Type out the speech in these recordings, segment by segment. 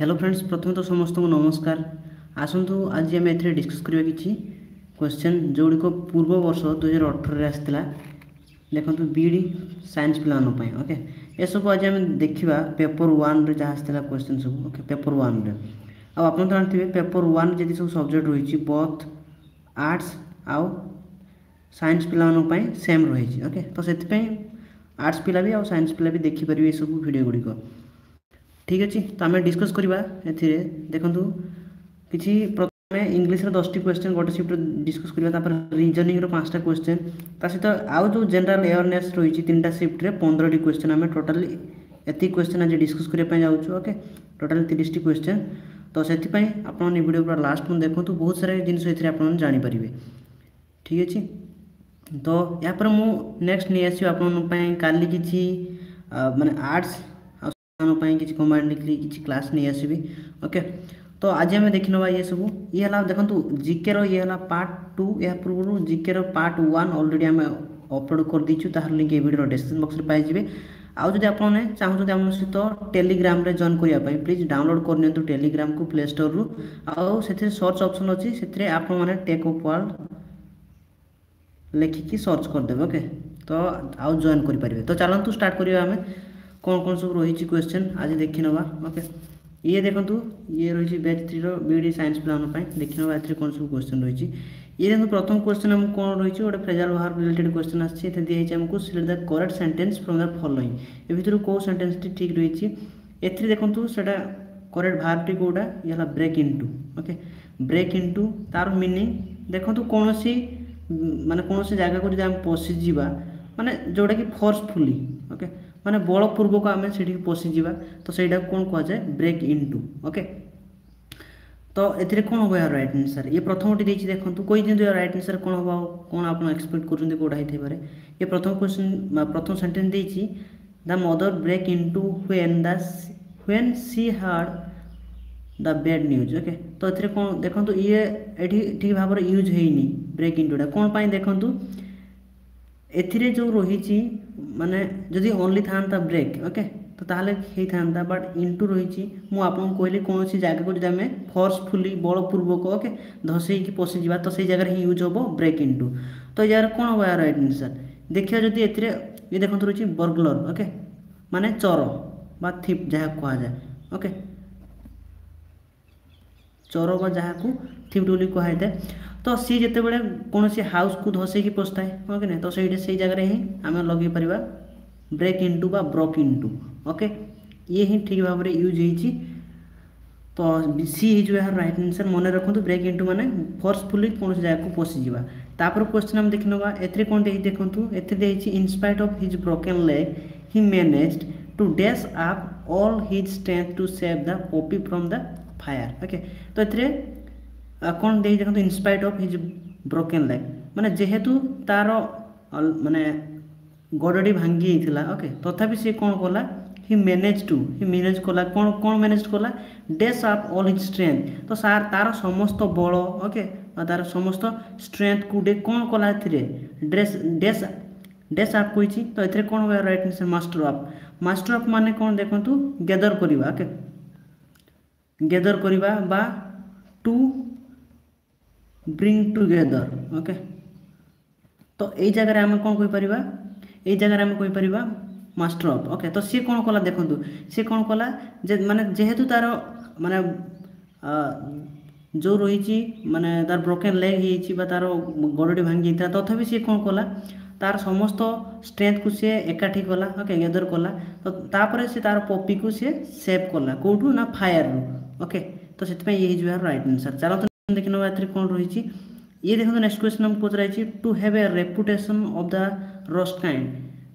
Hello friends प्रथम तो समस्त को नमस्कार आसतु आज आम ए डिस्कस करवा कि क्वेश्चन जोड़िक पूर्व वर्ष 2018 आसाला देखो बीडी साइंस पे ओके एसबू आज आम देखा पेपर वन जहाँ क्वेश्चन सब ओके पेपर वन आपन तो जानते हैं पेपर वन जी सब सब्जेक्ट रही बोथ आर्ट्स आउ साइंस पे सेम रही ओके तो से आर्ट्स पिला भी आउ साइंस पिला भी देखिपर ये सब वीडियो गुड़िक ठीक अच्छे तो आम डिस्कस करवा ए देखूँ किसी प्रथम इंग्लिश 10टी क्वेश्चन गोटे सीट डिस्कस करवा रीजनिंग 5टा क्वेश्चन ता सहित आउ जो जनरल अवेयरनेस रही 3टा सीट 15टी क्वेश्चन आम टोटाल एति क्वेश्चन आज डिस्कस करने जाऊँ ओके टोटाल 30टी क्वेश्चन तो से वीडियो पूरा लास्ट में देखूँ बहुत सारा जिनस जापरेंगे ठीक अच्छे तो या पर मुझे नेक्स्ट नहीं आस काली किसी माने आर्ट्स किसी कमांड लिखली किसी क्लास नहीं आसबी ओके तो आज आम देखी ना ये सब ये देखो जिके ये पार्ट 2 या पूर्व जिके पार्ट 1 ऑलरेडी आम अपलोड कर देछु तार लिंक ए वीडियो डिस्क्रिप्शन बॉक्स रे पाइ जेबे आउ जदि आपन चाहू आम सहित टेलीग्राम रे जॉइन करिया प्लीज डाउनलोड कर नियंतु टेलीग्राम को प्ले स्टोर रु आउ सेथे सर्च ऑप्शन अछि सेथे आपन माने टेक ऑफ वर्ल्ड लेखिकी सर्च कर देबे ओके तो आउ जॉइन करि परिबे। तो चलंतु स्टार्ट करियो आम कौन कौन सब रही क्वेश्चन आज देखी ना ओके ये देखो ये रही बैच 3 बीडी साइंस प्लान देखी ना ये कौन सब क्वेश्चन रही ये देखो प्रथम क्वेश्चन आम कौन रही गोटे फ्रेजाल वर्ब रिलेटेड क्वेश्चन आसी दिखाई आमको select the correct sentence from the following ए भर कौ सेंटेंस ठीक रही एथि देखो सेटा करेक्ट वर्ब टी कौटा ये है break into okay break into तार मीनिंग देखो कौन माने कौन जगह को जब पशिजी माने जोटा कि फोर्सफुली ओके माने बलपूर्वक आम से पशिजा तो सहीटा कौन कहुए ब्रेक इनटू ओके तो ये कौन हम यार राइट आंसर ये प्रथम टी देखूँ कही दिखाँ यार राइट आंसर कौन हम कौन आप एक्सपेक्ट करोटा होता है ये प्रथम क्वेश्चन प्रथम सेंटेंस देती the mother break into when she heard the bad news okay तो ये कौन देखो ये ठीक भाव यूज होनी ब्रेक इनटूटा कौन पाई देखूँ एथिरे जो रही माने जदि ओनली था ब्रेक ओके तो ताहले ही था बट इनटू रही मुझे कहली कौन सी जगह को जब फोर्सफुली बलपूर्वक ओके धसईक पशिजा तो सही जगह ही यूज हम ब्रेक इनटू तो यार कौन हम यार राइट आंसर देखिए जदि ये देखते रही बर्गलर ओके माने चोर बा थीप जहाँ कहुए ओके चोर बा जहाँ को थीप बोली कहुए तो सी जिते बड़े कौन सी हाउस को धसई की पोस्ता है ओके ना तो सही जगह ही आम लगे परिवा ब्रेक इनटू बा ब्रोक इनटू ओके ये ही ठीक भाव में यूज होती तो सी जो है राइट आंसर मन रखु ब्रेक इनटू माने फोर्सफुली कौन सी जगह को पशिजा तापर क्वेश्चन आम देखी ना ए कौन देखूँ ए in spite of his broken leg he managed to dash up all his strength to save the poppy from the fire okay तो ए कौन दे देखो in spite of his broken leg माने जेहेतु तार माने गोडडी भांगी जाइला ओके तथापि से कौन कला ही मैनेज कला कौन कौन मैनेज कला dash up all his strength तो सार तार समस्त बल ओके तार समस्त स्ट्रेंथ को डे कौन कला ड्रेस डैश डैश अप कोइची तो एथरे कौन हो राइट आंसर मास्टर अप माने कौन देखंतु गैदर करबा ओके गैदर करबा बा टू ब्रिंग टुगेदर ओके तो यही जगह आम कौन कही जगह आम कही मास्टर ऑफ ओके तो सी कौन कला देखो सी कौन कला माने जेहेतु तार माने जो रही माने तार ब्रोकन लेग हो तार गोड़ी भांगी तथापि सी कौन कला तार समस्त स्ट्रेंथ को सी एकाठी कला ओके गेदर कला तो तापर से तार पॉपी को सी सेव कला कोठू ना फायर रू ओके तो से यही जो है राइट आंसर चलो देखना ये कौन रही ये देखो नेक्स्ट क्वेश्चन हम पचार to have a reputation of the rust kind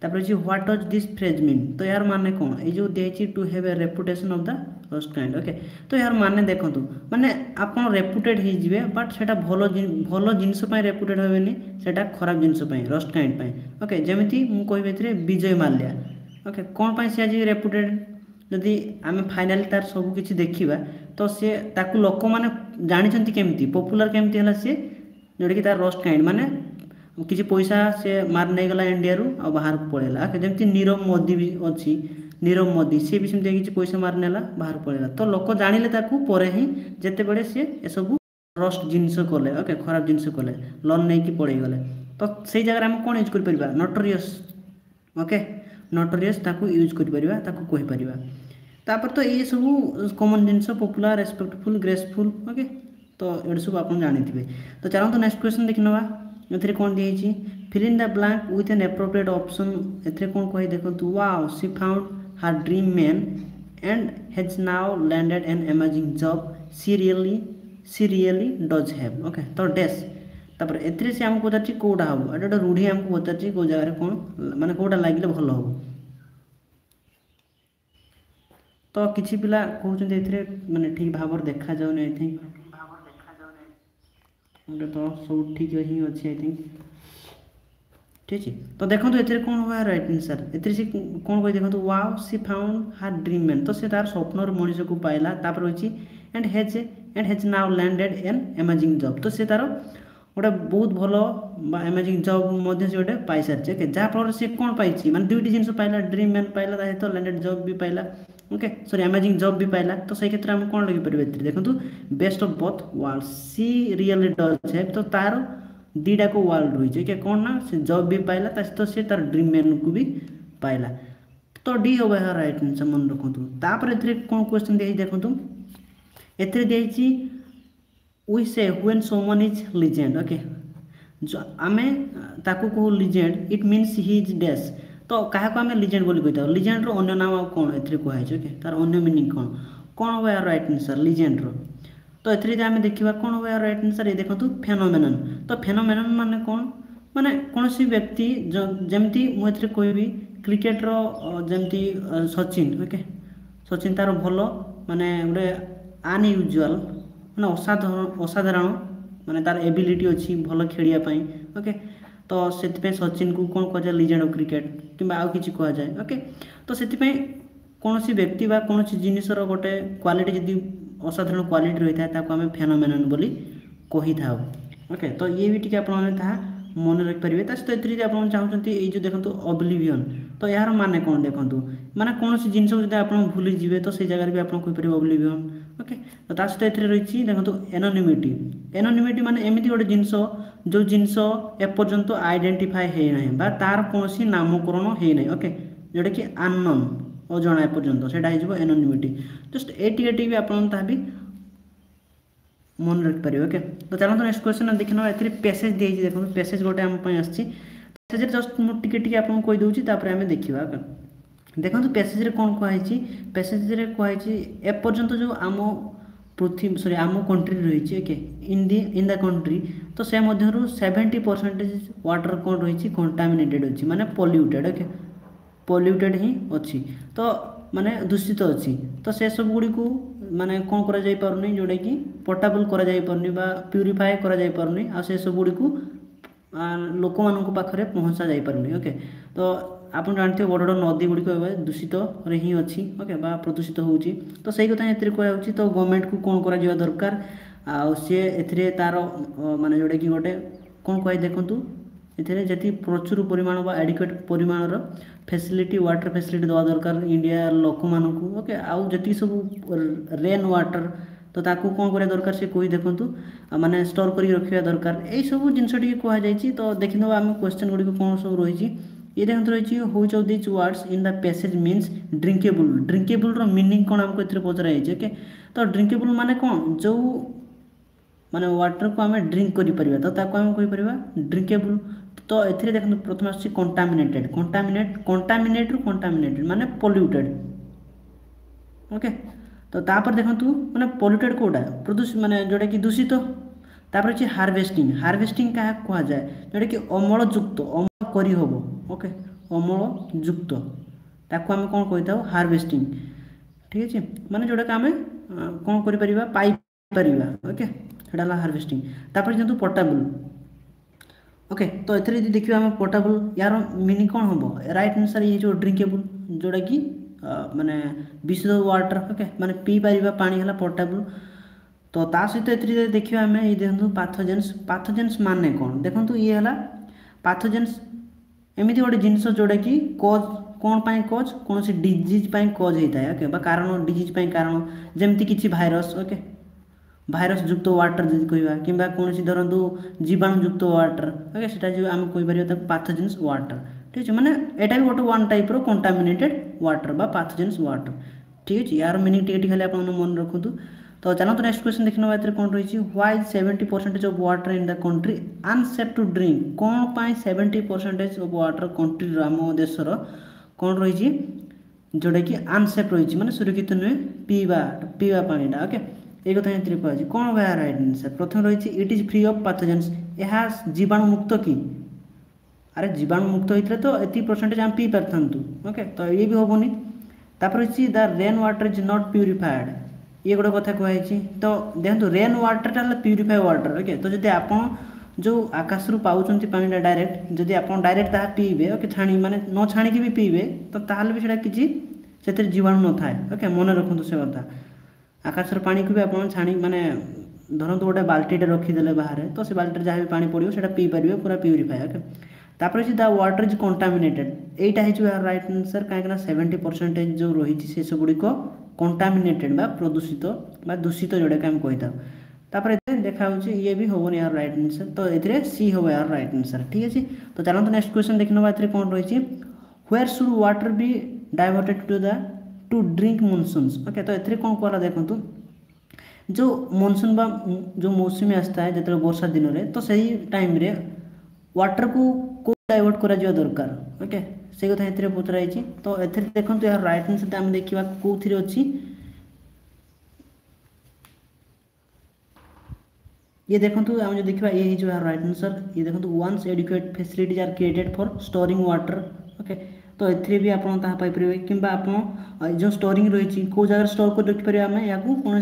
तापर जी what does this phrase mean तो यार माने कौन ये जो दी to have a reputation of the rust kind okay तो यार माने देखो माने आप रेपुटेड होते बट से भल भल जिनसपाई रेपुटेड हेनी से खराब जिनसपाई रस्ट काइंड ओके जमी मुझे विजय माल्या ओके कौन पर सी आज रेपुटेड जदि आम फाइनाली तार सबकि देखा तो सी ताकू लोक मैंने जानते केमती पपुलर केमती है सी जोटा कि तार रस्ट काइंड माने किसी पैसा से मार नहीं गला इंडिया रू आ बाहर पड़ेगा जमी नीरव मोदी भी अच्छी नीरव मोदी सी भी सेमती किसी पैसा मार नेला बाहर पड़ेगा तो लोक जान पर ही जिते बड़े सी एसबू ट्रस्ट जिनस कले ओके खराब जिनस कले लोन नहीं कि पड़गले तो सही जगह आम कौन यूज कर नोटोरियस ओके नोटोरियस यूज करपर तो ये सब कॉमन जिनस पॉपुलर रेस्पेक्टफुल ग्रेसफुल ओके तो ये सब आप जानी तो चलते नेक्स्ट क्वेश्चन देखने ये कौन दी fill in the blank with an appropriate option एथे कौन कहे देखो wow she found her dream man and has now landed an amazing job she really does have okay तो डैश तापर एथे से आमको पचार कौटा हम एट गोटे रूढ़ी आमको पचार कौ जगार कौन माने कौटा लगे भल हम तो किसी पिला कहते हैं माने ठीक भाव देखा जाऊन आई थिंक तो सब ठीक ही अच्छे आई थिंक ठीक है तो देखो ये कौन हुआ राइट आंसर ये कौन कही देखो wow she found her dream man तो सी तार स्वप्नर मनुष्य को पाइला तापर रही and has now landed an amazing job तो सी तार गोटे बहुत भल अमेजिंग जॉब गोटे पाई सारी जहाँफल से कौन पाई मैं दुईट जिन पाइला ड्रीम मैन पाइला सहित लैंडेड जॉब भी पाइला ओके सॉरी अमेजिंग जॉब भी पाइला तो से क्षेत्र में आम कौन लगे पार्टी देखो best of both world she really does have तो तार दीटा को वर्ल्ड रही है क्या कौन ना से जॉब भी पाइला तो सी तार ड्रीम मैन को भी पाइला तो डी हो गया राइट आंसर मन रखुतापर ए कौन क्वेश्चन दी देखो एथि वी से when Soman is legend okay आम ताकू कहू legend it means he is dash तो क्या आम लीजेंड बोली कही लीजेंड अन्य नाम आ कौन ए कहुचे ओके तार अन्य मीनिंग कौन कौन हो यार राइट आंसर लीजेंड तो ये आम देखा कौन हो यार राइट आंसर ये देखो फेनोमेनन तो फेनोमेनन माने कौन माने कौन सी व्यक्ति जमती मुझे कहबी क्रिकेटर जमती सचिन ओके सचिन तार भल माने गोटे अनयूजुअल माने असाधारण माने तार एबिलिटी अच्छी भल खेलियापाई ओके तो से सचिन को कौन कह जाए लीजेंड ऑफ क्रिकेट कि आउ किसी कह जाए ओके तो से कौन सी व्यक्ति बा कौन सी जिनसर गोटे क्वालिटी जी असाधारण क्वालिटी रही था आम फेनोमेनन बोली कही था ओके तो ये भी टी आप मन रखिपारे ता सहित ये चाहते ये जो देखो ऑब्लिवियन तो यार माने कौन देखो माने कौन सी जिनस आप भूली जाए तो से जगह भी आप कहीपर ऑब्लिवियन ओके तो सहित ये रही देखो एनोनिमिटी एनोनिमिटी माने एमती गोटे जिनस जो जिनस एपर्यंत आइडेंटिफाई है ना बा तार कौन सी नामकरण है ना ओके जोटा कि आनन अजा एपर्यंत से एनोनिमिटी जस्ट ये भी आप मन रखिपारे ओके तो चलो नेक्स्ट क्वेश्चन देखना ये पैसेज दी देखो पैसेज गोटे आम पैसेज जस्ट मुझे आप कहीदे देखा देखो पैसेज कौन कहुई पैसेज कहुई एपर्यंत जो आम पृथ्वी सॉरी आम कंट्री रही ओके इन द कंट्री तो से मध्य 70% वाटर कौन रही कंटामिनेटेड अच्छी माने पॉल्यूटेड ओके पॉल्यूटेड ही अच्छी तो माने दूषित अच्छी तो से सब गुड़ी को माने कौन करा जाई पारनी जोडे कि पोर्टेबल करा जाई पारनी बा प्यूरीफाई करा जाई पारनी आ से सब गुड़ी को लोक मान पाखे पहुँचा जाई पारनी ओके तो आप जानते हो बड़ बड़ नदी गुड़िक दूषित ही अच्छी ओके बा प्रदूषित होती तो सही कथा ये कहूँ तो गवर्नमेंट को कौन करा दरकार आए ए तार माने जोटा कि गोटे कौन कह देखूँ ये प्रचुर परिमाण बा एडिक्वेट परिमाणर फैसिलिटी वाटर फैसिलिटी दवा दरकार इंडिया लोक मानू ओके आउ जी सब रेन वाटर तो ताकू कौन करा दरकार से कही देखूँ माने स्टोर कर रखा दरकार यही सब जिनसटे कहुई तो देखीदा आम क्वेश्चन गुड़िक कौन सब रही ये देखते रही हुई of these words in the passage means drinkable drinkable meaning कौन आमको ये पचराई ओके तो ड्रिंकेबुल माने कौन जो माने वाटर को आम ड्रिंक करें तो आम कहीपर ड्रिंकेबुल तो ये देखो प्रथम आस कंटामिनेटेड कंटामिनेट कंटामिनेट रु कंटामिनेटेड माने पॉल्यूटेड ओके तो तापर देखो माने पॉल्यूटेड कौटा प्रदूषित माने जोटा कि दूषित तापर अच्छे हार्वेस्टिंग हार्वेस्टिंग क्या कहुए जोटा कि अमलयुक्त अमल करहब ओके अमलयुक्त ताकू आम कौन कही था हार्वेस्टिंग ठीक है माने जोटा कि आम कौन कर ओके से हार्वेस्टिंग तापर जो पोर्टेबल ओके तो ये देखिए आम पोर्टेबल यार मीनिंग कौन हम राइट आंसर ये जो ड्रिंकेबल जोटा कि माने विशुद्ध वाटर ओके माने पी पार पानी है पोर्टेबल तो सहित ये देखिए आम ये देखो पाथोजेन्स पाथोजेन्स माने कौन देखो ये है पाथोजेन्स एमती गोटे जिनस जोटा कि कोज कौन पाई कज कौन सी डिजीज पाई कज होता है ओके बा कारण डिजीज पाई कारण जमती किसी भाइरस ओके भाइरस युक्त वाटर जी कह कि कौन धरतु जीवाणु युक्त वाटर ओके से आम कहीपर पैथोजेंस वाटर ठीक है माने एटा भी गोटे वन टाइप रो कंटामिनेटेड वाटर बा पैथोजेंस वाटर ठीक है यार मिनिंग टी खाली आप मन रखुद। तो चलो तो नेक्स्ट क्वेश्चन देखना ये कौन रही why 70% of water in the country unsafe to drink कौन पाई 70% ऑफ वाटर कंट्री आम देश कौन रही जोटा कि अनसेफ रही माने सुरक्षित नुहे पीवा पीवा पानीटा ओके ये कथा ये कह कौन हुआ राइट आंसर प्रथम रही it is free of pathogens यह जीवाणु मुक्त कि अरे जीवाणु मुक्त होता तो ये परसेंटेज आम पी पार ओके तो ये भी हेनी रही the rain water is not purified ये गोटे कथा कहुई तो देखो रेन वाटरटा प्यूरीफाई वाटर ओके तो जब आप जो आकाश रू पाँच पानीटा डायरेक्ट जब आप डायरेक्ट ता पीबे ओके छाणी माने न छाणिकी भी पीबे तो ताल भी सेटा किसी से जीवाणु न थाए ओके मन रखु से कथा आकाशर पानी को भी आप छाणी माने धरतु गोटे बाल्टीटे रखीदे बाहर तो से बाल्टी जहाँ भी पानी पड़ो से पीपारे पूरा प्यूरीफाई ओके तापर द वाटर इज कंटामिनेटेड एटा है राइट आंसर कहीं 70% जो रही है से सब गुड़िक कंटामिनेटेड प्रदूषित दूषित जोटा कि आम कही था तापर देखा ये भी हम यार राइट आंसर तो ये सी हम यार राइट आंसर ठीक है। तो चलो तो नेक्स्ट क्वेश्चन देख ना ये कौन रही व्वेर सुड वाटर भी diverted to the to drink monsoons okay तो ये कौन कहला देखूँ जो मनसून जो मौसुमी आसता है जो वर्षा दिन में तो से ही टाइम वाटर को डाइवर्ट करा दरकार ओके से कथा ये पचराई तो ये देखो यार राइट आंसर आम देखा कौ थी अच्छी ये देखो आम जो देखा ये यार राइट आंसर ये देखो once adequate facilities are created for storing water okay तो ये भी आप पाइपर कि आप जो स्टोरिंग रही कौ जगह स्टोर कर रखिपर आम या कौन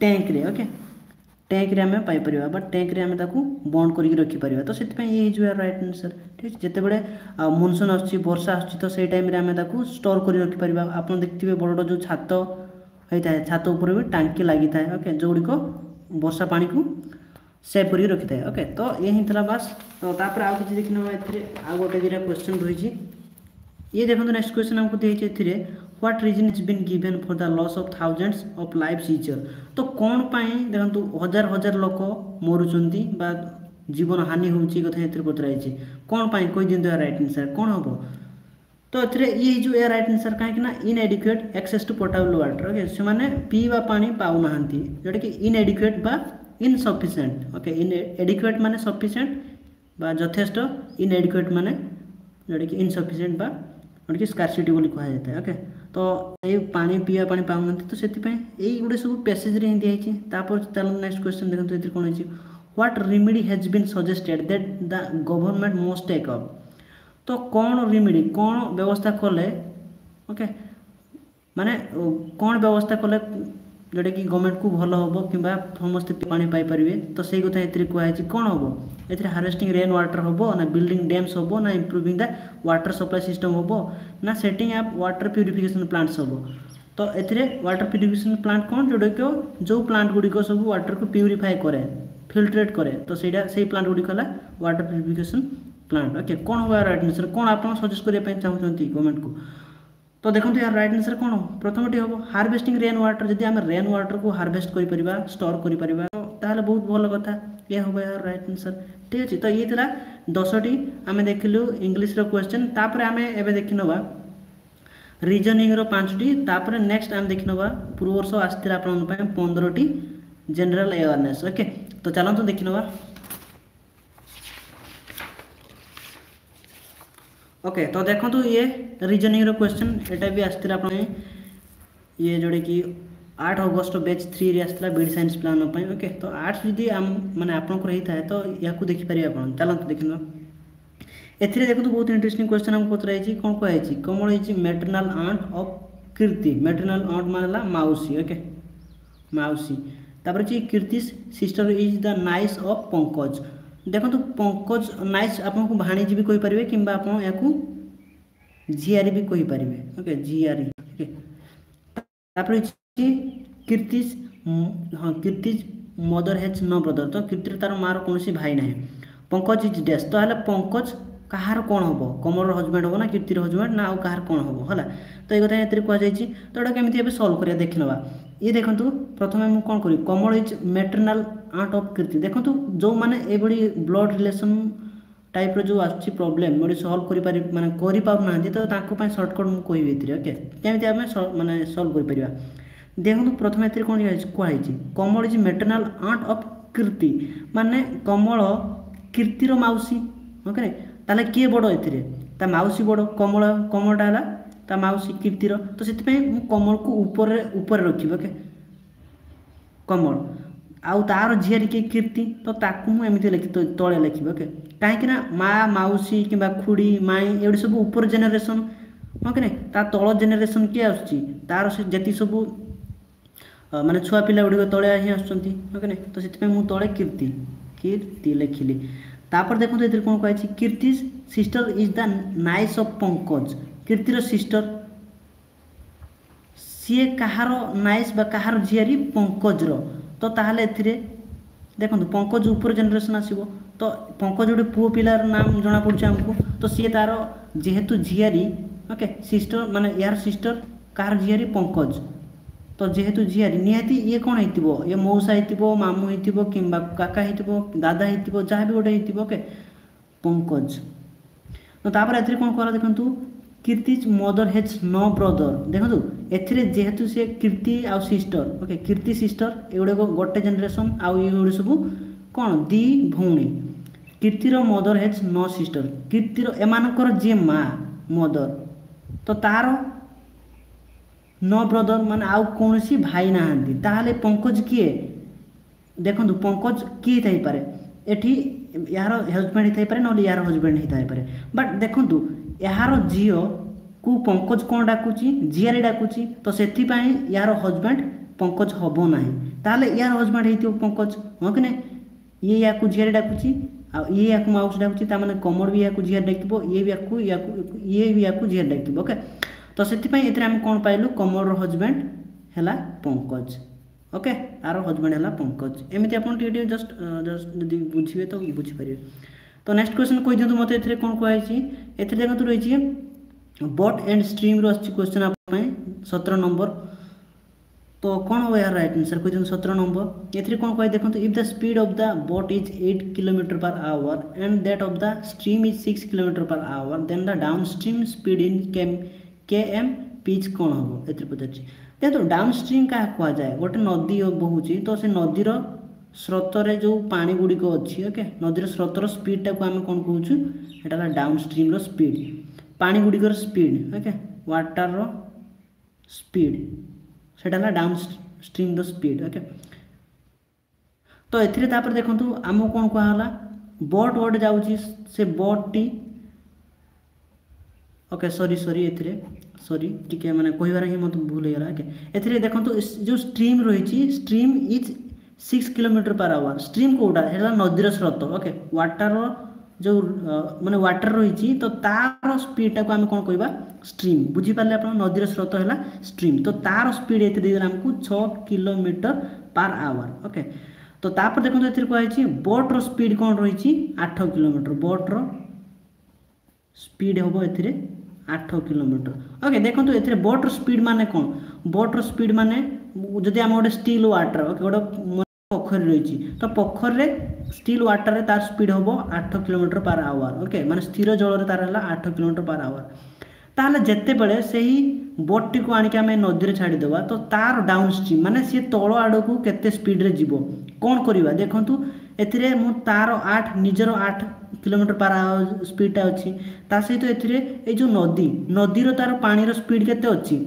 टैंक ओके टैंक रे आमे पाई परिवा बट टैंक रे आमे ताकू बंद करिक रखि परिवा तो सेति पई ये जो है राइट आंसर ठीक है। जते बडे मनसून आछि वर्षा आछि तो से टाइम रे आमे ताकू स्टोर करिक रखि परिवा आपन देखतिबे बडो जो छात होइता है छात ऊपर भी टांकी लागि थाए ओके जोड़ी को वर्षा पानी को सेव करिक रखि थाए ओके तो यही थला बस। तो तापर आ किछि देखिनो एथरे आ गोटे दिरा क्वेश्चन रहि छि ये देखन नेक्स्ट क्वेश्चन हमको देहि छि एथरे what reason is been given for the loss of thousands of life each year तो कौन पाई देखो हजार हजार लोक मरुंच जीवन हानि होती कथा ये पचराई कौन पाई कही दिखाता राइट आंसर कौन हम तो ये जो ए राइट आंसर कहीं inadequate access to portable water okay से पीवा पानी पाऊना जोटा कि इनएडिक्वेट बा इनसफिशिएंट ओके इनएडिक्वेट माने सफिशिएंट बा जथेष्ट इनएडिक्वेट माने जोटा कि इनसफिशिएंट बा जोटा कि स्कार्सिटी बोली कहा जाता है ओके तो ये पानी पीवा पानी पाऊना तो से गोटे सब पैसेज रे हिं दिखाई तापर चलो नेक्स्ट क्वेश्चन देखो ये कौन हो what remedy has been suggested that the government most take up तो कौन रिमेडी कौन व्यवस्था कले ओके माने कौन व्यवस्था कले जोटा कि गवर्नमेंट को भल हम कि समस्ते पानी पाइपर तो से कथा ये कहुई कौन हम ये हार्वेस्टिंग रेन वाटर हम ना बिल्डिंग डैम्स हम ना improving the water supply system हम ना setting up water purification plants हम तो ये वाटर प्यूरीफिकेशन प्लांट कौन जोटा जो प्लांट गुड़िक सब वाटर को प्यूरीफाई करे फिल्ट्रेट करे तो से प्लांट गुड़िक है वाटर प्यूरीफिकेशन प्लांट ओके कौन हुआ राइट आंसर कौन आप सजेस्ट करने चाहते गवर्नमेंट को तो देखो यार राइट आंसर कौन प्रथमटी हम हार्वेस्टिंग रेन वाटर जब आम रेन वाटर को हार्वेस्ट कर स्टोर कर बहुत भल कथा ये हम यार राइट आंसर ठीक अच्छे। तो ये 10टी आम देखलु इंग्लीश रो क्वेश्चन तापर आम एवं देखि नवा रीजनिंग रो 5टी तापर नेक्स्ट आम देखि नवा पूर्ववर्ष आसती आप 15टी जनरल अवेयरनेस ओके तो चलतु देखि नवा ओके तो देखो ये रीजनिंग रो क्वेश्चन एटा भी आसती आप ये जोड़े कि 8 अगस्त बैच 3 रे आसला बीड साइंस प्लान ओके तो आर्ट्स जी आम माने आपन को रही था तो या देखिपर आप चलत देखना एथि देखो बहुत इंटरेस्टिंग क्वेश्चन आम पचराई कौन कहुई कमल होती maternal aunt of Kirti maternal aunt मानला माउसी ओके माउसी तापर जी Kirti sister is the niece of Pankaj देखो पंकज नाइस आपको भाणीजी भी कहीपर कि आपको झीआरी भी कहीपर ओके झीआरी ओके तापर कीर्ति हाँ Kirti mother has no brother तो कीर्ति तार मार कौन भाई ना पंकज इज डैश तो पंकज कहार कौन हम कमर हजबैंड हम ना कीर्तिर हजबैंड ना कहार कौन हम है तो ये कथा ये कहुच्छी तो यहाँ केमी सल्व कर देखने ये देखो प्रथम मुझे कौन करी Kamal is maternal aunt of Kirti देखो जो मैंने ये ब्लड रिलेसन टाइप रो आस प्रोब्लेम गोटे सल्व कर मैं करना तो सर्टकट मुझे कह ओके केमी मैंने सल्व कर देखो प्रथम ये कौन कहुई Kamal is maternal aunt of Kirti माने कमल कीर्तिर मौसी ओके ताले किए बड़ ए मौसी बड़ कमल कमलटा है ता मौसी कीर्तिर तो से कमल को ऊपर ऊपर रखी ओके कमल आउ तार झियारी किए कीर्ति तो ताकू मुझे लिख तले लिखी ओके कहीं माँ मौसी कि खुड़ी माई ये सब ऊपर जेनेरेसन ओके ना ता तल जेनेरेसन किए आस जी सब माने छुआ पिला गुड़िक तले ही आके ना तो से तले कीर्ति कीर्ति लिखिली तापर देखो ये कौन कह Kirti sister is the niece of Pankaj कीर्तिर सिस्टर सी कहार नाइस बा कहार झियारी पंकजर तो ताहले देखो पंकज ऊपर जेनेरेसन आसो तो पंकज गोटे पुओ पिलार नाम जना पड़े आमको तो सी तार जेहेतु झियारी ओके सिस्टर माने यार सिस्टर कहार झियारी पंकज तो जेहेतु झियारी निहाती ये कौन ये मौसा हो मामू हो कि काका हो दादा हो जहाँ भी गोटे ओके पंकज तो तापर ए कौन कह देखु Kirti's mother has no brother देखु एहेतु सी कीर्ति आउ सिस्टर ओके कीर्ति सिस्टर एगुड़ा गोटे जेनेरेसन आउ सब कौन दी भौणी कीर्तिर मदर हेज नो सिस्टर कीर्तिर एमानकर जे माँ मदर तो तार नो ब्रदर मान आउ कौन सी भाई नहांती ताहले पंकज किए देखो पंकज किए थाईपे एटी यार हजबैंड होईपे ना यार हजबैंड होईपे बट देखु यार झी को पंकज कौन डाकुच झियारी डाकुच तो से यार हजबैंड पंकज हम ना ताहले यार हजबैंड हो पंकज हाँ कि ना ये या झियारी डाकुच ये या माउस डाकुची ताने कमर भी या झियारी डाक ये भी या झियारी डाक ओके तो से आम कौन पाइलु कमल हजबैंड है पंकज ओके तार हजबैंड है पंकज एमती आपटे जस्ट जस्ट बुझे तो बुझीपर तो नेक्स्ट क्वेश्चन कही दिखाँ मत ए कौन कहुई एखंतु रही है बट एंड स्ट्रीम रू क्वेश्चन आप 17 नंबर तो कौन हो यार राइट आंसर कही दिखाँ 17 नंबर ए कौन कह देखो if the speed of the boat is 8 kilometre per hour and that of the stream is 6 kilometre per hour then the down stream speed in KM पिच कौन हम एथि पचार देखो डाउन स्ट्रीम क्या कह जाए गोटे नदी बोचे तो से नदीर स्रोतर जो पानी गुड़िक अच्छी ओके नदीर स्रोतर स्पीडटा को आम कौन कहूँ यहाँ डाउन स्ट्रीम रो स्पीड पानी गुड़िकर स्पीड ओके वाटर रो स्पीड से डाउन स्ट्रीम रो स्पीड ओके तो एथि देखु आमको कौन कहला बोट वोट जाऊँगी से boat T okay sorry sorry ए सॉरी ठीक है मैंने कहार ही मत भूल होगा ओके ए देखो जो स्ट्रीम रही stream is 6 kilometre per hour stream कौटा है नदीर स्रोत ओके वाटर जो माने वाटर रही तो तार स्पीडटा को आम कौन कहवा स्ट्रीम बुझीपारे आप नदीर स्रोत है स्ट्रीम तो तार स्पीड ये आमको 6 किलोमीटर पर आवर ओके तो तापर देखो ये कहुई बोट्र स्पीड कौन रही 8 किलोमीटर बोट्र स्पीड हम ए 8 किलोमीटर ओके देखो ए बोट्र स्पीड माने कौन बोट्र स्पीड माने जदि आम गोटे स्टील वाटर ओके गोटे पोखरी रही तो पोखर स्टील वाटर रे तार स्पीड हम 8 किलोमीटर पर आवर ओके माने स्थिर जल तार है 8 किलोमीटर पर आवर ताहले जेते बड़े से ही बोट्टी को आनिक आम नदी में छाड़देवा तो तार डाउन स्ट्रीम माने सी तल आड़ को केते स्पीड रे जीवो कौन करवा देखु ए तार 8 निजर 8 किलोमीटर पर आवर स्पीडटा अच्छी ता सहित ए जो नदी नदीर तार पानीर स्पीड केते अच्छी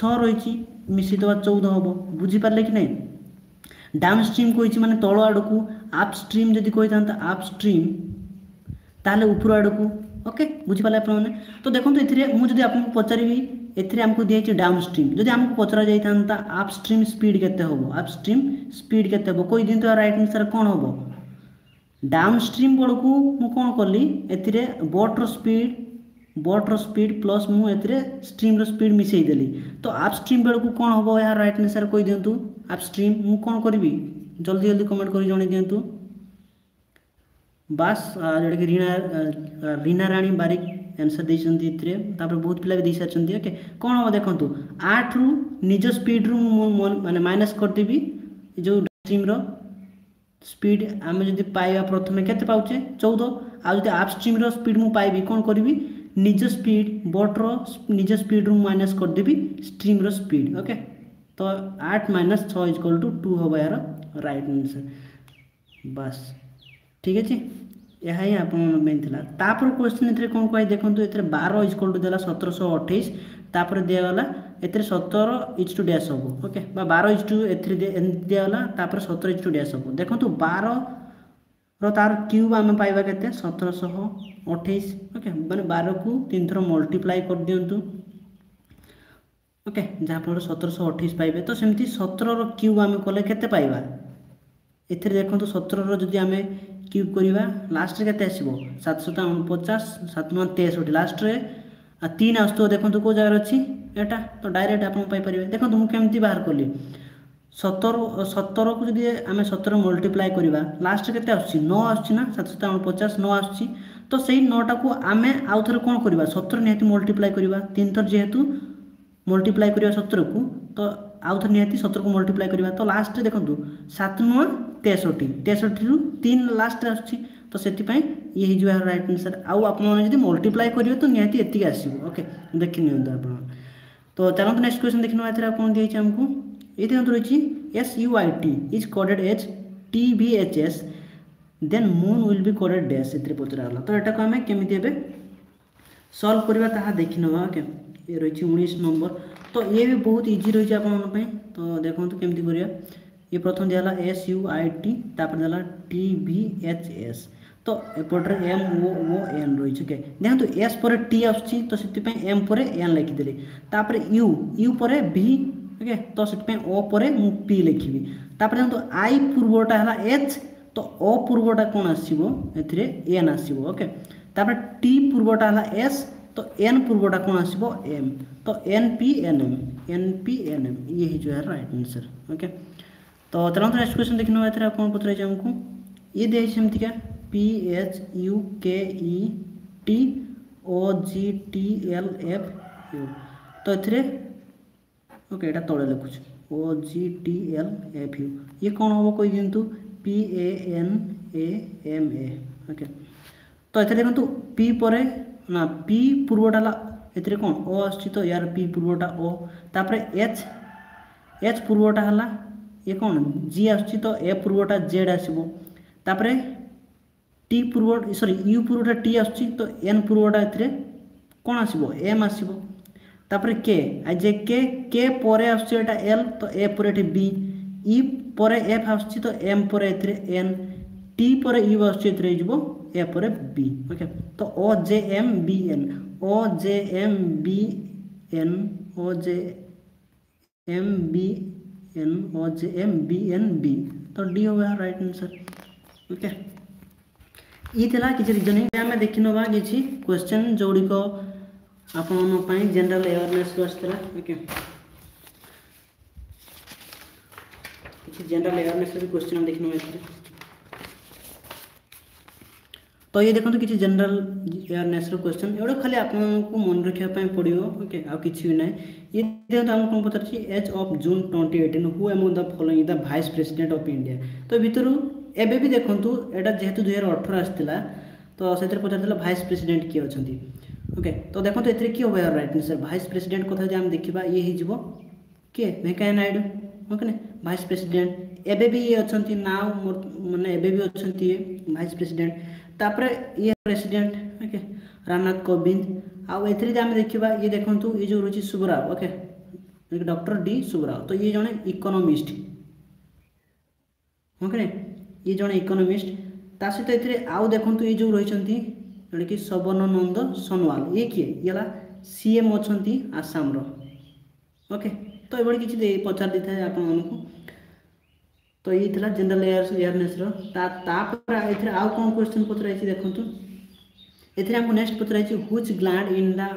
6 रही मिसित 14 हम बुझीपारे कि नहीं डाउन स्ट्रीम कही माने तल आड़ को आप स्ट्रीम जदि कही था आप स्ट्रीम ताहले ऊपर आड़ को ओके बुझीपारे आप तो देखो ए मुझे आपको पचारि एमको दिखाई डाउन स्ट्रीम जब आमको पचरा जाता आप स्ट्रीम स्पीड केते हम आप स्ट्रीम स्पीड केते हम कही दिन तो राइट आंसर कौन हम डाउन स्ट्रीम बड़कू मु कौन कली ए बोट्र स्पीड प्लस मुझे स्ट्रीम रो स्पीड मिसेदेली तो आप स्ट्रीम बेलू कौन हम यार राइट आंसर कही दिंतु आप स्ट्रीम मु कौन करी जल्दी जल्दी कमेंट कर जन दिंतु बास जोड़ा कि रीनाराणी बारिक आंसर देते बहुत पिला भी दे सारी ओके कौन हम देखूँ आठ रु निज स्पीड रु माने माइनस करदेवि जो स्ट्रीम स्पीड आम जो पाइबा प्रथम के पाचे 14 आदि आप स्ट्रीम स्पीड मुझे पाइबी कौन करी निज स्पीड बोट निज स्पीड रु माइनस करदेवि स्ट्रीम स्पीड ओके तो 8 - 6 = 2 हम यार राइट आंसर बस ठीक अच्छे यह ही आपपर क्वेश्चन कौन कह देखते ये 12 = देला 1728 तापर दिगला ए 17 = डैश हम ओके 12 = दिगला 17 = डैश हम देखो 12 तार क्यूब आम पाइबा के 1728 ओके मैंने 12 को 3 थर मल्टीप्लाई कर दिंतु ओके जहाँफल 1728 पाइबे तो सेमती 17 क्यूब आम कले के पाइबा एथेर देखो 17 जी आम क्यूब करवा लास्ट के आसो 749 763 लास्ट रे 3 आसो देखो कौ जगार अच्छी एटा तो डायरेक्ट आपरे देखो मुझे बाहर कली 17 को जी आम 17 मल्टीप्लाई करवा लास्ट के आसना 749 9 आस तो सही 9टा को आम आउ थे कौन करवा 17 निहाती मल्टीप्लाई करवा 3 थर जेहेतु मल्टीप्लाई करवा 17 को तो आउ थे निहाती 17 को मल्टीप्लाई करवा तो लास्ट देखो 7 - 63 रु 3 लास्ट आस तो से ये जो है राइट आंसर आउ आप मल्टीप्लाई करेंगे तो निहाती एति आसो ओके देखी नि तो चलो नेक्स्ट क्वेश्चन देखना कौन दी आमको ये देखते रही SUIT is coded as TVHS then moon will be coded dash ए पचरागला तो यहाँ को आम केमी सल्व करवा ता देखी ना ओके ये रही 19 नंबर तो ये भी बहुत इजी रही है तो देखो केमती करिया ये प्रथम दिगला SUIT तापर दिगला TVHS तो एपटे MOON रही ओके देखो एस पर टी आसुच्छी तो से एम पर एन लिखिदेली तापर यू यू पर भि ओके तो से ओ पर मु पी लिखी तापर देखो आई पूर्वटा है एच तो ओ पूर्वटा कौन आसो ए एन आसो ओके तापर टी पूर्वटा है एस तो एन पूर्वटा कौन आसो एम तो NP NM ये जो है राइट आंसर ओके तो चलो नेक्स्ट क्वेश्चन देखना है कौन पचराई आमको ये दी सेमतिका PHUKETOGTLFU तो ये ओके ये तले लिखुच OGTLFU ये कौन हम कही दिंतु PANAMA ओके तो ये देखो पी पर ना पी पूर्वटा ये कौन ओ आसो तो यार पी पूर्वटा ओ तापर एच एच पूर्वटा है ये कौन जी आस तो ए पूर्वटा जेड आसो तापर टी पूर्व सॉरी यू पूर्वटा टी आस तो एन पूर्वटा ए कौन आसो एम आसो तापर के पर आसा एल तो ए पर बी इ पर एफ आस तो एम पर एन टी पर यू आसो ए पर बी ओके तो OJMBN तो डी हो गया राइट आंसर ओके ये किसी रिजनिंग आम देखी ना कि क्वेश्चन जोड़िक आप जनरल अवेयरनेस ओके कि जनरल अवेयरनेस क्वेश्चन देखी ना तो ये देखो किसी जनरल अवेयरनेस क्वेश्चन एगुड़ा खाली आपको मन रखापी पड़ो ओके आउ कि ना ये देखते आम कौन पचार as of June 2018 who among the following the vice president of India तो भितर एबे भी देखूँ एटा जेहेतु 2018 आसाला तो से पचार भाइस प्रेसिडेंट किए अच्छा ओके तो देखो ये किए हुआ राइट आंसर भाइस प्रेसिडेंट कथा जो देखा ये किए Venkaiah Naidu okay vice president एबे भी ये अच्छा ना मैंने एबे भी अच्छा ये भाइस प्रेसिडेंट तापर ये प्रेसिडेंट ओके रामनाथ कोविंद आउ एमें देखा ये देखो ये जो रही Subrao okay doctor D Subrao तो ये जड़े इकोनोमिस्ट ओके ये जड़े इकोनोमिस्ट ता सहित ये आउ देखो ये जो रही जोटा कि सर्बानंद सोनोवाल ये किए ये सीएम अच्छा आसाम ओके तो ये किसी पचार दे था आपको तो ये जनरल अवेयरनेस रे आउ कौन क्वेश्चन पचराई देखु एमको नेक्स्ट पचराई whose gland in the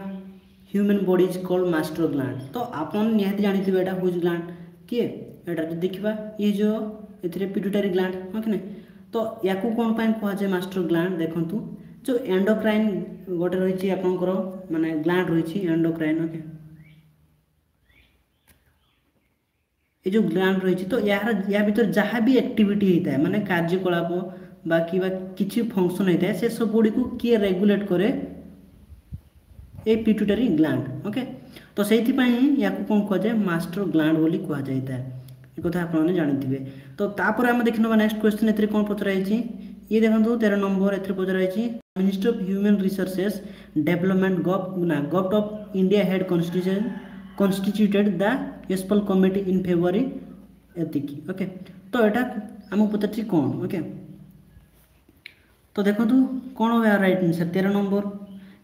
human body is called master gland तो आप निहाती जानते हैं हुज ग्लैंड किए एटा देखा ये जो ये पिट्यूटरी ग्लैंड ओके ना तो या कौन कहुए मास्टर ग्लैंड देखु जो एंडोक्राइन गोटे रही आपंकर माने ग्लैंड रही एंडोक्राइन ओके ये जो ग्लैंड रही तो या भर जहाँ भी एक्टिविटी होता है माने कार्यकलाप बाकी कि फंक्शन होता है से सब गुड़ी को किए रेगुलेट करे ए पिट्यूटरी ग्लैंड ओके तो से या कौन कहुए मास्टर ग्लैंड बोली कहता है ये कथा आप जानते हैं। तो तापर आम देख ना नेक्स्ट क्वेश्चन ए कौन पचराई ये देखो 13 नंबर ए पचराई minister of human resources development government of India had constituted the एसपल कमिटी इन फेब्रुआरी ओके तो यहाँ आम पचार कौन ओके तो देखो कौन हो राइट आंसर 13 नंबर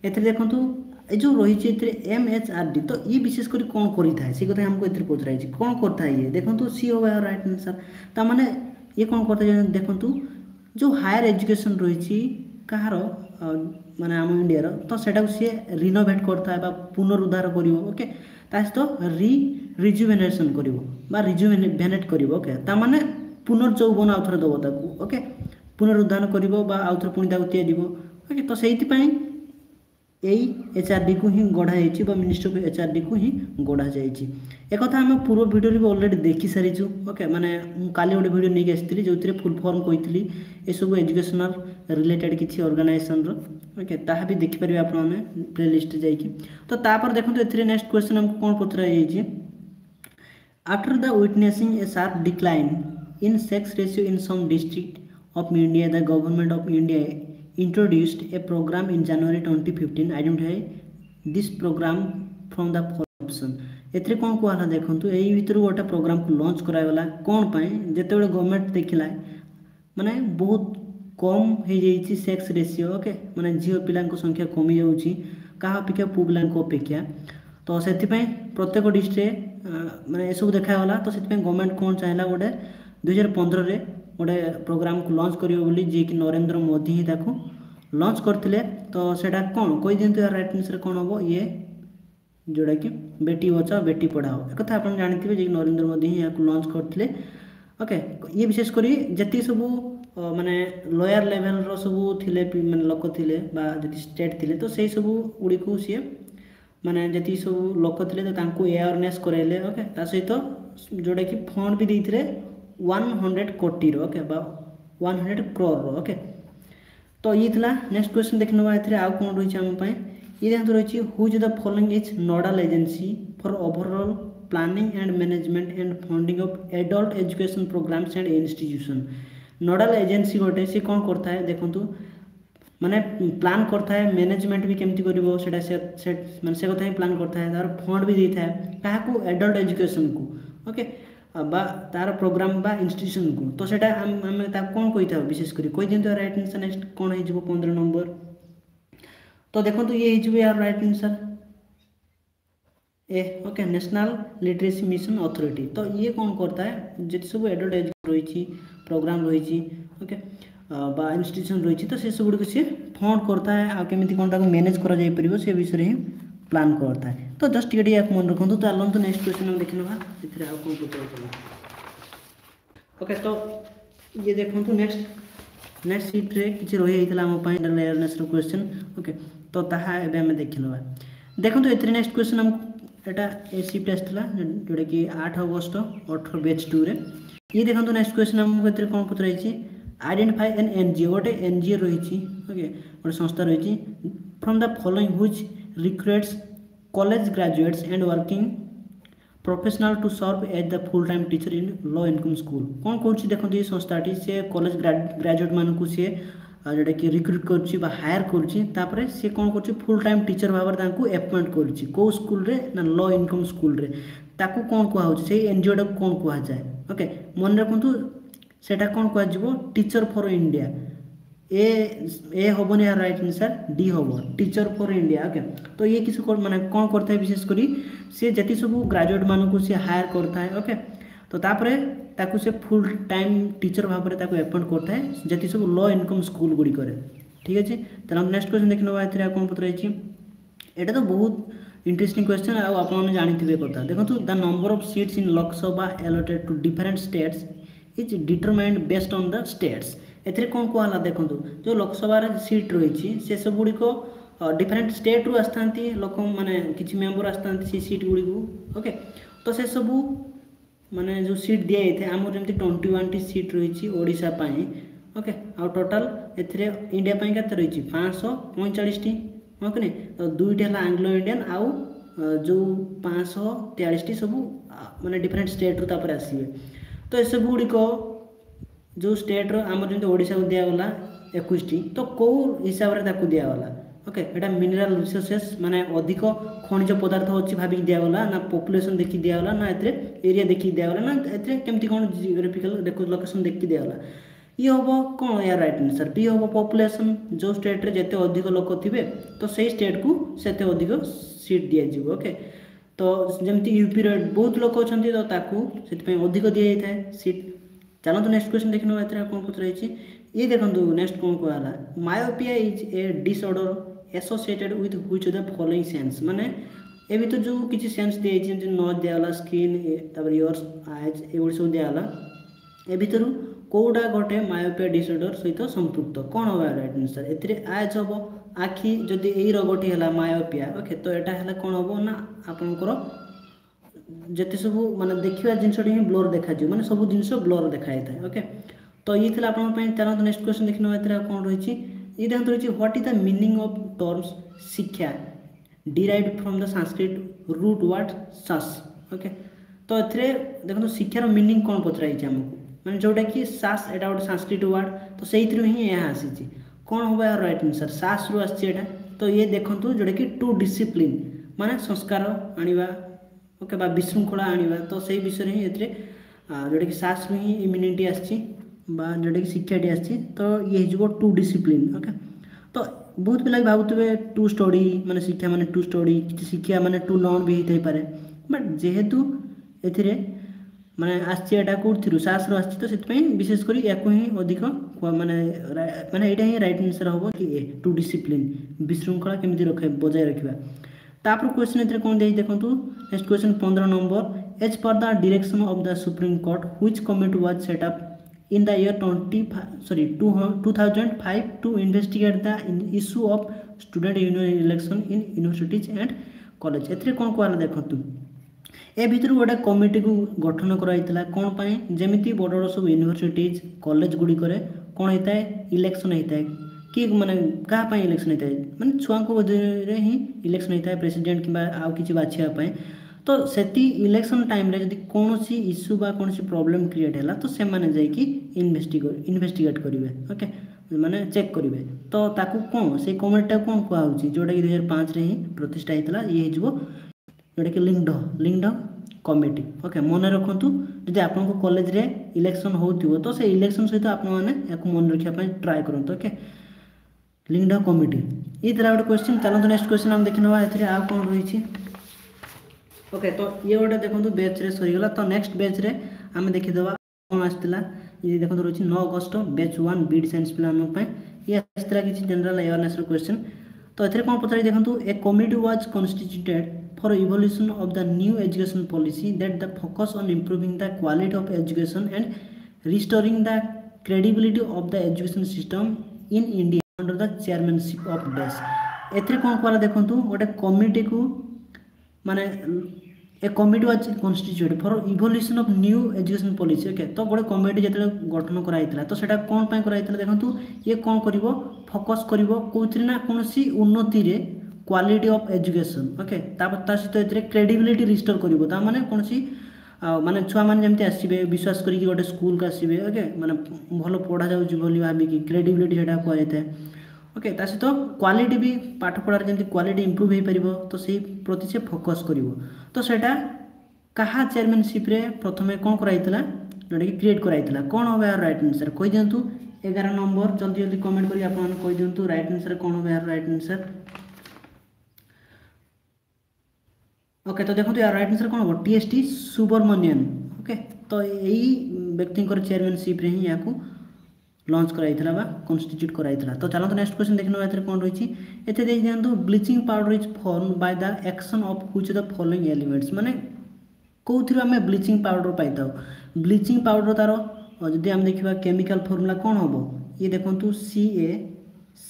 एथे देखो ये जो रही MHRD तो ये विशेषकर कौन करें से कथा हमको ये पचराई कौन करता है ये देखो सी हो राइट आंसर ता माने ये कौन करता है देखो जो हायर एजुकेशन रही कहार माने आम इंडिया तो सेटा को सी रिनोवेट करता है पुनरुद्धार कर ओके सहित रिजुवेनेसन कर रिजुवेनेट कर ओके ताने पुनर्जौवन आउ थे दबता ओके पुनरुद्धार कर आउ थे पुणी ताकि दीब ओके तो से HRD को ही गढ़ा जा मिनिस्टर ऑफ HRD को ही गढ़ा एक कथा आम पूर्व भिडियो भी अलरेडी देखी सारीचु ओके माने काली गोटे भिडियो नहीं आसती जो थी फुल फॉर्म कही ये सब एजुकेशनल रिलेटेड किसी ऑर्गेनाइजेशन ओके ताहा भी देखिपारे आप प्ले लिस्ट जाकि तो तापर देखो नेक्स्ट क्वेश्चन हमको कौन पचराई after the witnessing a sharp decline in sex ratio in some district of India the government of India introduced a program in January 2015 identify this program from the following option एथे कौन कहला देखु यही भितर गोटे प्रोग्राम को launch कराइला कौन पाए जिते बड़े गवर्नमेंट देखला माने बहुत कम हो जाइए सेक्स रेशियो ओके माने झील पिला संख्या कमी जाऊँगी क्या अपेक्षा पु पिला अपेक्षा तो से प्रत्येक डिस्ट्रिक्ट माने सब देखागला तो से गवर्नमेंट कौन चाहला गोटे 2015 गोटे प्रोग्राम को लॉन्च करियो बोली जे कि नरेंद्र मोदी ही ताकू लॉन्च करथिले तो सेटा कौन कोई दिन तो राइट आंसर कौन हो ये जोड़ा कि बेटी बचाओ बेटी पढ़ाओ एक कथा आप जानते हैं नरेंद्र मोदी ही यहाँ लॉन्च करथिले ओके ये विशेष करी जति सब माने लोअर लेवल रो सब थिले माने लोक थिले बा जति स्टेट थिले तो सेही सब गुडी को सी माने जति सब लोक थिले तो तांको अवेयरनेस करेले ओके ता सहित जोड़ा कि फंड भी देथिले 100 कोटी ओके 100 करोड़ ओके तो ये था नेक्स्ट क्वेश्चन देखने वाले आउ कौन रही आमपाई ये देखते रही whose the following is nodal agency for overall planning and management and funding of adult education programmes and institution nodal agency गोटे सी कौन करता है देखो माने प्लान करता है मैनेजमेंट भी केमती करेटा से कथा ही प्लान करता है तार फंड भी देता है क्या एडल्ट एजुकेशन को ओके बा तार प्रोग्राम बा इंस्टीट्यूशन को तो सेटा हम कौन कही था विशेषकर कही दिखाते राइट आंसर नेक्स्ट कौन हो 15 नंबर तो देखो तो ये यार right answer A okay national literacy mission authority तो ये कौन करता है जितने सब एडल्ट रही प्रोग्राम रही ओके बा इंस्टीट्यूशन रही तो से सब गुड़ी सी फंड करता है आमती कौन मैनेज कर विषय ही प्लान करता है तो जस्ट ये मन रखु तो आलो तो नेक्स्ट क्वेश्चन हम देखने पचार ओके तो ये देखो नेक्स्ट सीट्रे किसी रही अवेयरनेस क्वेश्चन ओके तो आम देख ना देखो ये नेक्स्ट क्वेश्चन हमको एटा ए सीट आसला जोटा कि 8 अगस्त 2018 बैच 2 रे ये देखो नेक्स्ट क्वेश्चन हमको ये कौन पचराई आइडेंटिफाई एन एनजीओ गोटे एनजीओ रही ओके गोटे संस्था रही from the following which recruits college graduates and working professional to serve as the full time teacher in low income school कौन कौन देखो ये संस्थाटी से कॉलेज ग्रेजुएट मानू सी जोटा कि रिक्रुट कर हायर कर सी कौन कर फुल टाइम टीचर भाव अपॉइंट कर स्कूल रे ना लो इनकम स्कूल रे ताकू कौन कहू से एनजीओ टाक कौन कह जाए ओके मन रखु सेटा कौन कह टीचर फॉर इंडिया ए हवन यार राइट आंसर डी हम टीचर फॉर इंडिया ओके तो ये किसी को माने कौन करता है विशेषकर सी जी सब ग्रेजुएट मानक सी हायर करता है ओके तो तापर ताकू से फुल टाइम टीचर भाव में अपॉइंट करता है जति सब लो इनकम स्कूल गुड़ी करे ठीक अच्छे तो नेक्स्ट क्वेश्चन देखने वाला कौन पचराई एटा तो बहुत इंटरेस्टिंग क्वेश्चन आप जानते कथा देखो the number of seats in Lok Sabha allotted to different states is determined based on the states एथिरे कोन को आला देखंतु जो लोकसभा सीट रही से सब गुडी को डिफरेंट स्टेट रु आस्थांती लोक माने किछि मेंबर आस्थांती सीट गुडी को ओके तो से सब माने जो सीट दिया आइथे हमर जेमति 21 टी सीट रही ओडिसा पई ओके आ टोटल एथिरे इंडिया पई कते रही 545 टी ओके ने तो दुईटा एंग्लो इंडियन आ जो 543 टी सब माने डिफरेंट स्टेट रु तापर आसीबे तो ए सब गुडी को जो स्टेट रो आम जंत ओडिसा को दिया वाला 21 टी तो को हिसाब रे ताकू दिया वाला ओके एटा मिनरल रिसोर्सेस माने अधिक खनिज पदार्थ होची भाबी दिया वाला ना पॉपुलेशन देखि दिया वाला ना एतरे एरिया देखि दिया वाला ना एतरे केमती कोन जियोग्राफिकल देखो लोकेशन देखि दिया वाला ये होबो कोन या राइट आंसर बी होबो पॉपुलेशन जो स्टेट रे जते अधिक लोक थिबे तो सेही स्टेट को सेते अधिक सीट दिया जिवो ओके तो जेमती यूपी रे बहुत लोक अछंती तो ताकू सेति पे अधिक दिया जाय सीट चलो तो नेक्स्ट क्वेश्चन देखनो एतरा कोन कोत्र आइछि ये देखंतु नेक्स्ट कोन को आला myopia is a disorder associated with which of the following sense माने ए भी तो जो किछि सेंस दे आइछि जे नॉज दे आला स्किन तब इयर्स आइज ए ओडिसो दे आला ए भीतर कोडा गोटे मायोपिया डिसऑर्डर सहित संपुक्त कोन होबा राइट आंसर एतरे आइज होबो आखी जदी एई रोगटी हला मायोपिया ओके तो एटा हला कोन होबो ना आपनकर जते सब माने देखिवा जिंसडी ही ब्लर देखा जे माने सब जिंस ब्लर देखाय था ओके तो ये थला आपन पय चलो नेक्स्ट क्वेश्चन देखनो एतरा कोन रही छी ई देखन रही छी what is the meaning of terms shiksha derived from the Sanskrit root word सास ओके तो एथरे देखन शिक्षा रो मीनिंग कोन पत्राई छी हमको माने जोटा कि सास एटा ओड संस्कृत वर्ड तो सेहि थ्रू ही यहां आसी छी कोन होबा राइट आंसर सास रो आसी एटा तो ये देखंतु जोटा कि टू डिसिप्लिन माने संस्कार आनिबा ओके बा विशृंखला आनिबा तो सेही विषय रे एतरे जेडे कि सास में ही इम्यूनिटी आछि बा जेडे कि शिक्षा दे आछि तो ये हिजबो टू डिसिप्लिन ओके तो बहुत पिला भाबुतबे टू स्टडी माने शिक्षा माने टू स्टडी कि शिक्षा माने टू लर्न भी हेतै पारे बट जेहेतु एथिरे माने आछि एटा कोथिरु सास रो आछि तो सेत पई विशेष करी एको ही अधिक माने माने एटा ही राइट आंसर होबो कि टू डिसिप्लिन विशृंखला केमिति रखै बजाय रखिबा तापर क्वेश्चन एतरे कोन देई देखंतु next question 15 number as per the direction of the supreme court which committee was set up in the year 2005 to investigate the issue of student union election in universities and college एतरे कोन कोला देखंतु ए भितर गोटे committee को गठन कराइतला कोन पय जेमिति बडड सब यूनिवर्सिटीज कॉलेज गुडी करे कोन हेताय इलेक्शन हेताय कि माने का पय इलेक्शन हेताय माने छुवा को रे ही इलेक्शन हेताय प्रेसिडेंट किबा आउ किछि बाछिया पय तो सेती इलेक्शन टाइम रे जदी कोनोसी इशू बा कोनोसी प्रॉब्लम क्रिएट हैला तो से माने जाय कि इन्वेस्टिगेट करिवे ओके माने चेक करिवे तो ताकू कोन से कमिटीटा कोन को आउची जोडा कि 2005 रे ही प्रतिष्ठा हेतला ये हिजबो जोडा कि लिंगडो कमिटी ओके मन रखंतु जदी आपन को कॉलेज रे इलेक्शन होतिबो तो से इलेक्शन सहित आपन माने एक मन रखिया पय ट्राई करंतु ओके लिंगडो कमिटी ये तरह गोटे क्वेश्चन चलो तो नेक्स्ट क्वेश्चन हम देखनवा एथरे आ कोन रही छी ओके तो ये गोटे देखंतु बैच रे सरी गेला तो नेक्स्ट बैच रे हम देखि देबा कोन आस्तला ये देखंतु रही छी 9 अगस्त बैच 1 बीड साइंस पिला हम पय ये आस्तला किछि जनरल अवेयरनेस रो क्वेश्चन तो एथरे कोन पथरी देखंतु a committee was constituted for evolution of the new education policy that the focus on improving the quality of education and restoring the credibility of the education system in India under the chairmanship of dash एथरे कोन कोला देखंतु गोटे committee को माने a committee was constituted for evolution of new education policy okay तो गोटे committee जतले गठन कराइतला तो सेटा कोन पय कराइतला देखंतु ये कोन करिवो फोकस करिवो कोथरिना कोनोसी उन्नति रे क्वालिटी ऑफ एजुकेशन ओके ताबता सहित एथरे क्रेडिबिलिटी रिस्टोर करिवो ता माने कोनोसी माने छुआ मान जेमते आसीबे विश्वास करी कि गोटे स्कूल का आसीबे ओके माने भलो पढा जाउ जे बोली भाबी कि क्रेडिबिलिटी हेडा को आयते ओके ता से तो क्वालिटी भी पाठ पढार जेमते क्वालिटी इंप्रूव हे परिबो तो सेही प्रति से फोकस करिवो तो सेटा कहा चेयरमैनशिप रे प्रथमे कोन कराइतला जोडे कि क्रिएट कराइतला कोन होबे राइट आंसर कहि देंतु 11 नंबर जल्दी जल्दी कमेंट करी आपन कहि देंतु राइट आंसर कोन होबे राइट आंसर ओके तो देखो यार राइट आंसर कोन हो टीएसटी सुब्रमण्यन ओके तो एई व्यक्तिंकर चेयरमैनशिप रे ही याकू लॉन्च कराइतला बा कॉन्स्टिट्यूट कराइतला तो चलो तो नेक्स्ट क्वेश्चन देखनो एथरे कोन रही छी एथे देख देंतु bleaching powder is form by the action of which the following elements माने कोथरो हमें ब्लीचिंग पाउडर पाइताओ ब्लीचिंग पाउडर तारो जदी हम देखिबा केमिकल फार्मूला कोन होबो ये देखो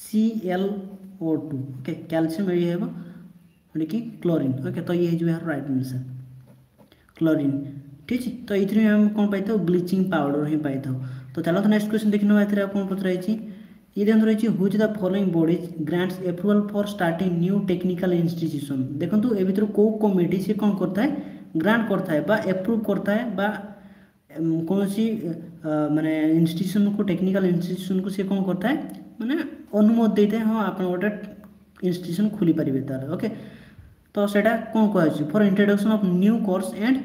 CaClO2 ओके कैल्शियम ये है कि क्लोरीन ओके तो ये जो है राइट आंसर क्लोरीन ठीक है। तो इथरे हम कोन पाइता ब्लीचिंग पाउडर ही पाइता। तो चलो तो नेक्स्ट क्वेश्चन देखिनो एथरे आपन पत्र आइची ये देन रहिची who is the following bodies grants approval for starting new technical institution. देखो तो ए भीतर को कमिटी से कोन करता है ग्रांट करता है बा अप्रूव करता है बा कोनसी माने इंस्टीट्यूशन को टेक्निकल इंस्टीट्यूशन को से कोन करता है माने अनुमति देते हैं हम आपन ओटा इंस्टीट्यूशन खुली परिबे तार ओके। तो सेटा कोन कहै छी for introduction of new course and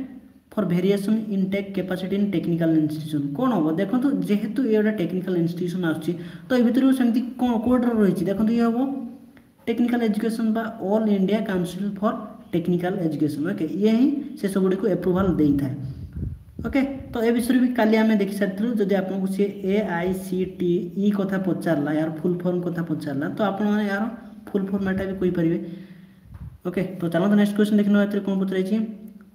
for variation in take capacity in technical institution कोन हो देखो तो जेहेतु एटा टेक्निकल इंस्टीट्यूशन आछि तो ए भितरु सेमति कोन कोड रहि छी देखो तो ये हो टेक्निकल एजुकेशन बा all India council for technical education okay यही से सब गुडी को अप्रूवल देइथा ओके। तो ए विषय भी काली हमें देखि साथलु जदि आपन को से AICTE कथा पछारला यार फुल फॉर्म कथा पछारला तो आपन यार फुल फॉर्मेट भी कोई परिवे ओके। तो चलो तो नेक्स्ट क्वेश्चन देखनो एतरे कोन पचराइ छी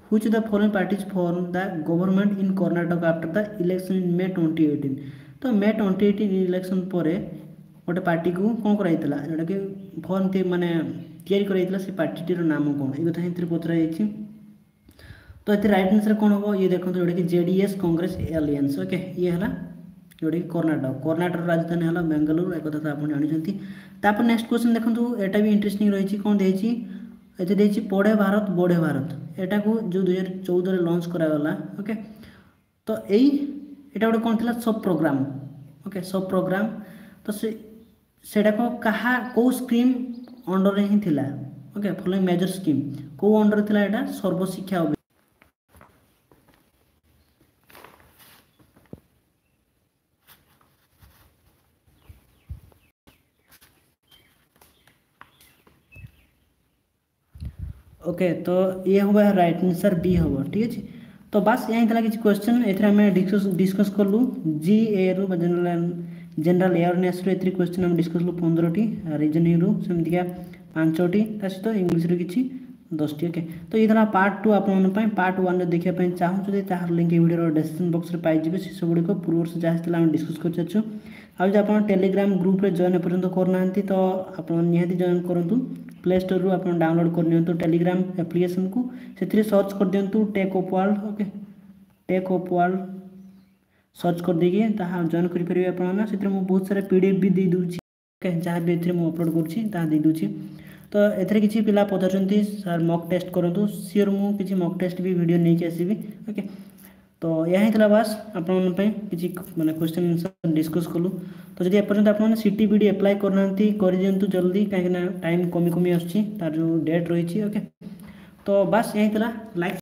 Which of the following parties formed the government in Karnataka after the election in May 2018? तो May 2018 election पर गोटे पार्टी को कौन कराइतला जेटा कि फॉर्म ते माने तयारी कराइतला से पार्टी तिर नाम कोन ए कथा हिंतिर पत्र आइछि। तो एते राइट आंसर कोन होबो ये देखो जेटा कि JDS कांग्रेस एलियंस ओके ये हला जेटा कि कर्नाटक राजधानी हला बेंगलुरु ए कथा आपन जानि छथि। तापर नेक्स्ट क्वेश्चन देखंथु एटा भी इंटरेस्टिंग रहि छि कोन देछि एते देछि पढ़े भारत बढे भारत एटा को जो 2014 रे लॉन्च करा वाला ओके। तो एई एटा गोटे कोन थिला सब प्रोग्राम ओके सब प्रोग्राम तो सेटा को कहा को स्कीम अंडर रे ही थिला ओके फॉलोइंग मेजर स्कीम को अंडर थिला एटा सर्व शिक्षा ओके तो ये हुआ है राइट आंसर बी होबो ठीक है। तो बस यही था कि क्वेश्चन एथरा हम डिस्कस करलु GA रु जनरल अवेयरनेस रे एथरी क्वेश्चन हम डिस्कस करलु 15 टी रीजनिंग रु समथिया 5 टी तासितो इंग्लिश रु किछि 10 टी ओके। तो ये था पार्ट 2 आपन पय पार्ट 1 रे देखिया पय चाहू जदि तार लिंक ए वीडियो रो डिस्क्रिप्शन बॉक्स रे पाइ जेबे से सबडी को पूर्व से जाहितला हम डिस्कस कर छछु आ जे आपन टेलीग्राम ग्रुप रे जॉइन पर्यंत करनांती तो आपन निहाती जॉइन करंतु प्ले स्टोर रु आपन डाउनलोड कर नियंतु टेलीग्राम एप्लीकेशन को सेथि सर्च कर दियंतु take of world okay take off world search कर देखिए ताहा जॉइन करि परिवे आपन ना सेथि मु बहुत सारे पीडीएफ भी दे दूची ओके जहां भी एथि मु अपलोड करछि ता दे दूची। तो एथरे किछि पिला पधारछंती सर मॉक टेस्ट करंतु शेयर मु किछि मॉक टेस्ट भी वीडियो नै के आसीबी ओके। तो यही थला बस आपन पय किछि माने क्वेश्चन आंसर डिस्कस करलु। तो जदि एपर्यंत आपन सीटीबीडी अप्लाई करनांती करि जंतु जल्दी काहे ना टाइम कमी कमी आछी तार जो डेट रहिछि ओके। तो बस यही थला लाइक